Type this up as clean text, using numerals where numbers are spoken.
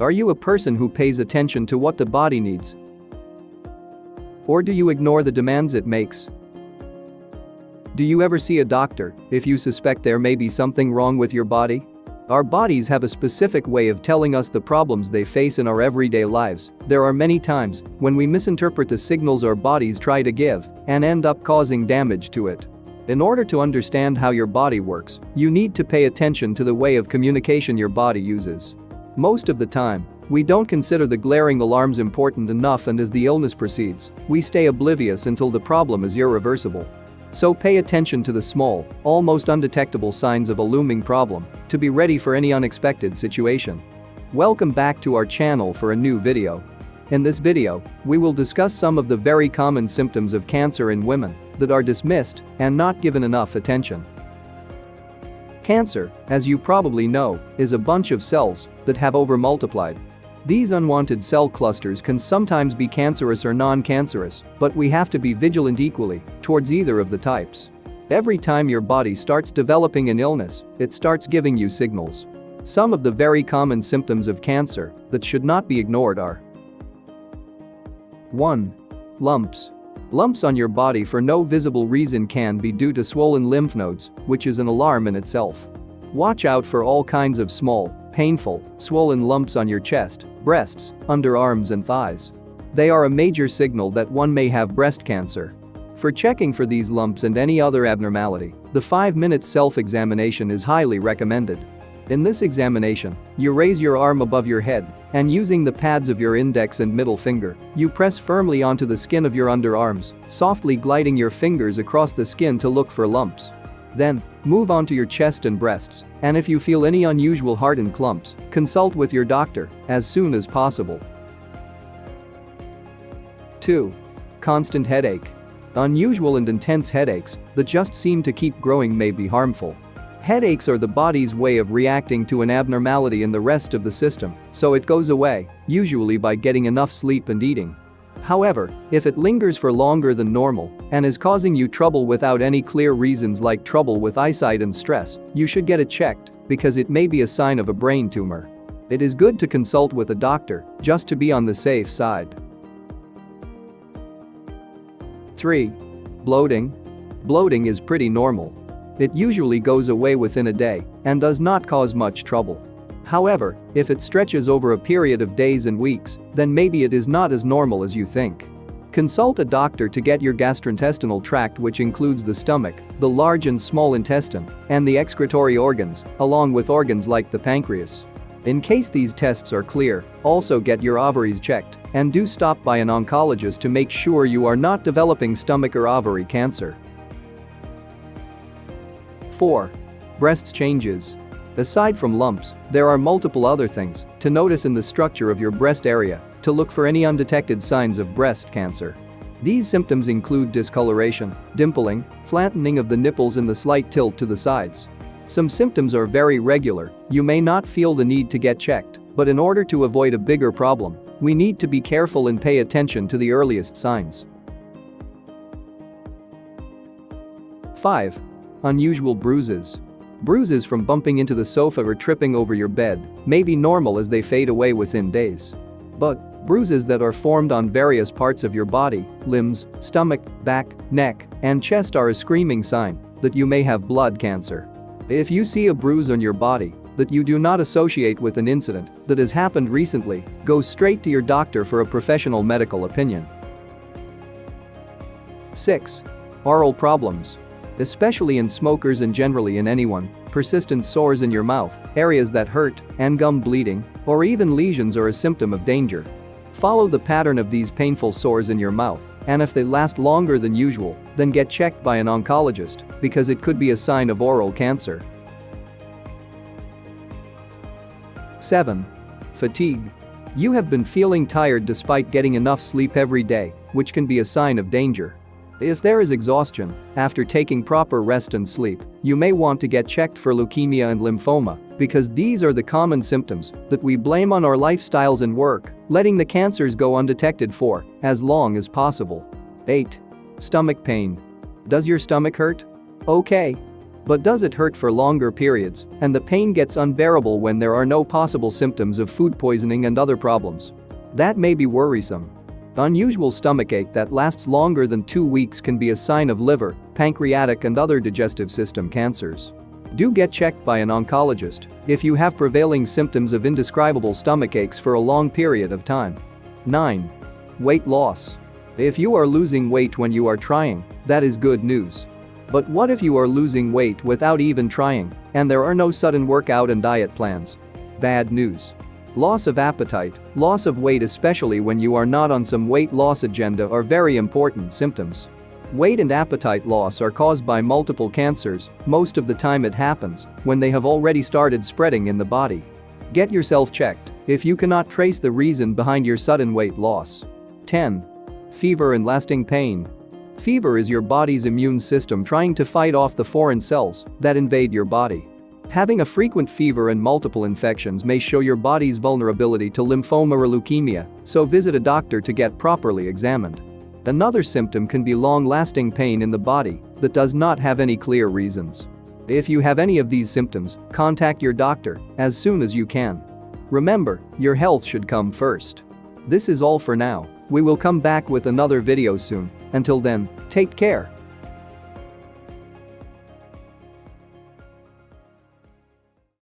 Are you a person who pays attention to what the body needs? Or do you ignore the demands it makes? Do you ever see a doctor if you suspect there may be something wrong with your body? Our bodies have a specific way of telling us the problems they face in our everyday lives. There are many times when we misinterpret the signals our bodies try to give and end up causing damage to it. In order to understand how your body works, you need to pay attention to the way of communication your body uses. Most of the time, we don't consider the glaring alarms important enough, and as the illness proceeds, we stay oblivious until the problem is irreversible. So pay attention to the small, almost undetectable signs of a looming problem to be ready for any unexpected situation. Welcome back to our channel for a new video. In this video, we will discuss some of the very common symptoms of cancer in women that are dismissed and not given enough attention. Cancer, as you probably know, is a bunch of cells that have overmultiplied. These unwanted cell clusters can sometimes be cancerous or non-cancerous, but we have to be vigilant equally towards either of the types. Every time your body starts developing an illness, it starts giving you signals. Some of the very common symptoms of cancer that should not be ignored are: 1. Lumps. Lumps on your body for no visible reason can be due to swollen lymph nodes, which is an alarm in itself. Watch out for all kinds of small, painful, swollen lumps on your chest, breasts, underarms and thighs. They are a major signal that one may have breast cancer. For checking for these lumps and any other abnormality, the 5-minute self-examination is highly recommended. In this examination, you raise your arm above your head, and using the pads of your index and middle finger, you press firmly onto the skin of your underarms, softly gliding your fingers across the skin to look for lumps. Then, move onto your chest and breasts, and if you feel any unusual hardened clumps, consult with your doctor as soon as possible. 2. Constant headache. Unusual and intense headaches that just seem to keep growing may be harmful. Headaches are the body's way of reacting to an abnormality in the rest of the system, so it goes away, usually by getting enough sleep and eating. However, if it lingers for longer than normal and is causing you trouble without any clear reasons like trouble with eyesight and stress, you should get it checked because it may be a sign of a brain tumor. It is good to consult with a doctor just to be on the safe side. 3. Bloating. Bloating is pretty normal. It usually goes away within a day and does not cause much trouble. However, if it stretches over a period of days and weeks, then maybe it is not as normal as you think. Consult a doctor to get your gastrointestinal tract, which includes the stomach, the large and small intestine, and the excretory organs, along with organs like the pancreas. In case these tests are clear, also get your ovaries checked, and do stop by an oncologist to make sure you are not developing stomach or ovary cancer. 4. Breast changes. Aside from lumps, there are multiple other things to notice in the structure of your breast area to look for any undetected signs of breast cancer. These symptoms include discoloration, dimpling, flattening of the nipples and the slight tilt to the sides. Some symptoms are very regular, you may not feel the need to get checked, but in order to avoid a bigger problem, we need to be careful and pay attention to the earliest signs. 5. Unusual bruises. Bruises from bumping into the sofa or tripping over your bed may be normal as they fade away within days. But bruises that are formed on various parts of your body, limbs, stomach, back, neck, and chest are a screaming sign that you may have blood cancer. If you see a bruise on your body that you do not associate with an incident that has happened recently, go straight to your doctor for a professional medical opinion. 6. Oral problems. Especially in smokers and generally in anyone, persistent sores in your mouth, areas that hurt, and gum bleeding, or even lesions are a symptom of danger. Follow the pattern of these painful sores in your mouth, and if they last longer than usual, then get checked by an oncologist because it could be a sign of oral cancer. 7. Fatigue. You have been feeling tired despite getting enough sleep every day, which can be a sign of danger. If there is exhaustion after taking proper rest and sleep, you may want to get checked for leukemia and lymphoma because these are the common symptoms that we blame on our lifestyles and work, letting the cancers go undetected for as long as possible. 8. Stomach pain. Does your stomach hurt? Okay. But does it hurt for longer periods, and the pain gets unbearable when there are no possible symptoms of food poisoning and other problems? That may be worrisome. Unusual stomachache that lasts longer than 2 weeks can be a sign of liver, pancreatic and other digestive system cancers. Do get checked by an oncologist if you have prevailing symptoms of indescribable stomachaches for a long period of time. 9. Weight loss. If you are losing weight when you are trying, that is good news. But what if you are losing weight without even trying, and there are no sudden workout and diet plans? Bad news. Loss of appetite, loss of weight, especially when you are not on some weight loss agenda, are very important symptoms. Weight and appetite loss are caused by multiple cancers. Most of the time it happens when they have already started spreading in the body. Get yourself checked if you cannot trace the reason behind your sudden weight loss. 10. Fever and lasting pain. Fever is your body's immune system trying to fight off the foreign cells that invade your body. Having a frequent fever and multiple infections may show your body's vulnerability to lymphoma or leukemia, so visit a doctor to get properly examined. Another symptom can be long-lasting pain in the body that does not have any clear reasons. If you have any of these symptoms, contact your doctor as soon as you can. Remember, your health should come first. This is all for now. We will come back with another video soon. Until then, take care.